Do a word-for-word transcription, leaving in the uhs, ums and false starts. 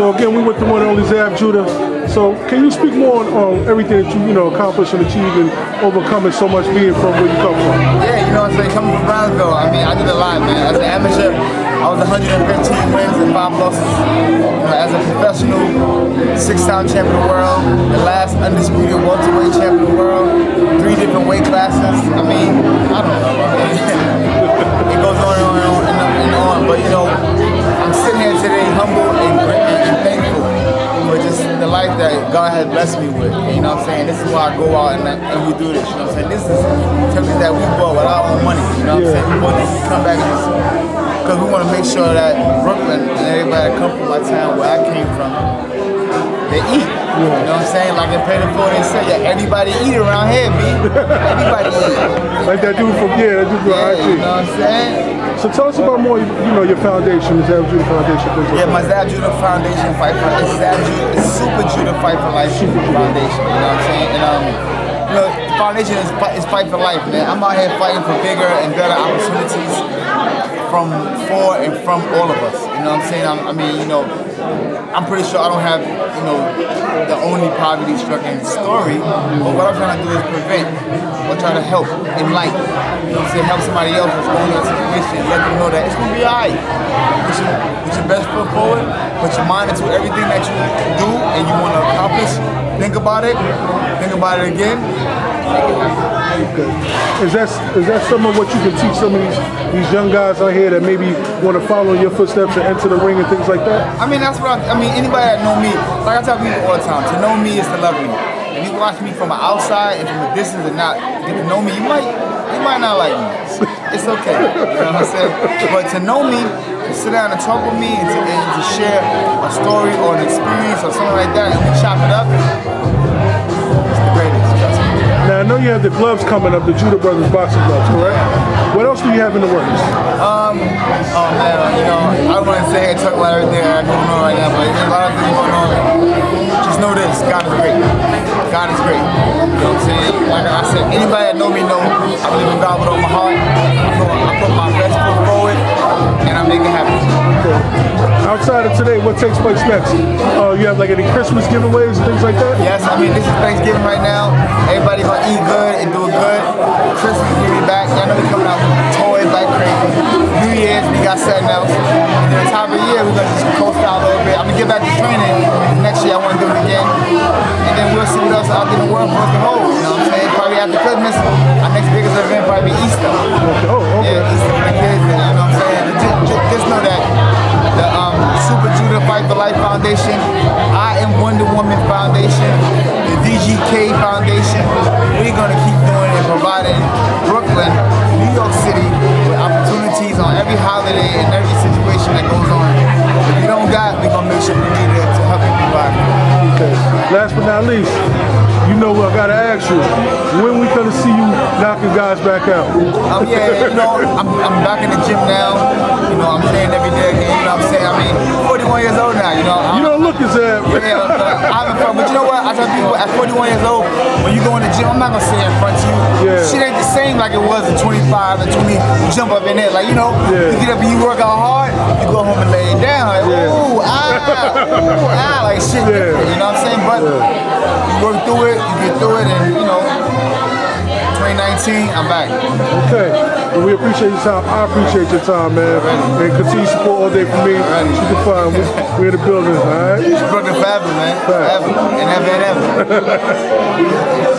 So again, we with the one and only Zab Judah. So can you speak more on, on everything that you, you know, accomplished and achieved and overcoming so much being from where you come from? Yeah, you know what I'm saying, coming from Brownsville, I mean, I did a lot, man. As an amateur, I was one hundred fifteen wins and five losses. You know, as a professional, six-time champion of the world, the last undisputed welterweight champion of the world, three different weight classes. I mean, I don't know. It goes on and on and on and on, but you know, I'm sitting here today humble and the life that God has blessed me with, you know what I'm saying? This is why I go out and, and we do this, you know what I'm saying? This is something that we bought with our own money, you know what I'm saying? We bought this to come back because we want to make sure that Brooklyn and everybody that come from my town where I came from, they eat, you know what I'm saying? Like in Pennyford, they say that everybody eat around here, B. Everybody eat. Like that dude from, yeah, that dude from I G. You know what I'm saying? So tell us about more, you know, your foundation, the Zab Judah Foundation. Yeah, my Zab Judah Foundation, Fight for Life, Zab Judah, it's Super Judah Fight for Life, Super Foundation, you know what I'm saying? And, um, you know, the foundation is, is Fight for Life, man. I'm out here fighting for bigger and better opportunities from, for, and from all of us, you know what I'm saying? I'm, I mean, you know, I'm pretty sure I don't have, you know, the only poverty-stricken story, but what I'm trying to do is prevent or try to help, enlighten, you know what I'm saying, help somebody else who's going into the mission, let them know that it's going to be all right. Put your, put your best foot forward, put your mind into everything that you do and you want to accomplish, think about it, think about it again. Okay. Is that, is that some of what you can teach some of these, these young guys out here that maybe want to follow in your footsteps and enter the ring and things like that? I mean, that's what I, I mean, anybody that know me, like I tell people all the time, to know me is to love me. If you watch me from the outside and from a distance and not get to know me, you might, you might not like me. It's okay, you know what I'm saying? But to know me, to sit down and talk with me and to, and to share a story or an experience or something like that and we chop it up, it's the greatest. Now, I know you have the gloves coming up, the Judah Brothers boxing gloves, correct? What else do you have in the works? Um, oh man, you know, I don't want to sit here and talk about everything I don't know right now, but there's a lot of things going on. Just know this, God is great. God is great. You know what I'm saying? Like I said, anybody that know me know I believe in God with all my heart. I put my best foot forward, and I make it happen. Okay. Outside of today, what takes place next? Uh, you have like any Christmas giveaways and things like that? Yes, I mean, this is Thanksgiving right now. Everybody gonna eat good and do good. Christmas give me back. Y'all know we coming out with toys like crazy. New Year's, we got something else. And then the top of the year, we're gonna just coast out a little bit. I'm gonna get back to training. Next year, I wanna do it again. And then we'll see what else out there in the world for us to hold. You know what I'm saying? Probably after Christmas, our next biggest event probably be Easter. Oh, okay. Yeah, Easter for the kids, you know what I'm saying? Just, just, just know that. The um, Super Judah Fight for Life Foundation, I Am Wonder Woman Foundation, the D G K Foundation. We're gonna keep doing it, providing Brooklyn, New York City with opportunities on every holiday and every situation that goes on. If you don't got, we're gonna make sure we need it to help you provide. Okay. Last but not least, you know what I gotta ask you. When we gonna see you knocking guys back out? Um, yeah, you know, I'm, I'm back in the gym now. You know, I'm saying every day, you know what I'm saying? I mean, forty-one years old now, you know. I'm, you don't look as if. Yeah, I'm in front, but you know what? I tell people at forty-one years old, when you go in the gym, I'm not going to sit in front of you. Yeah. Shit ain't the same like it was at twenty-five and twenty, you jump up in there. Like, you know, yeah. You get up and you work out hard, you go home and lay it down. Like, yeah. Ooh, ah, ooh, ah, like shit, yeah. You know what I'm saying? But yeah. You work through it, you get through it, and, you know, twenty nineteen, I'm back. Okay. Well, we appreciate your time. I appreciate your time, man. Right. And continue support all day for me. Right. You can find me. We're in the building, all right? It's fucking forever, man. Forever. And ever and ever.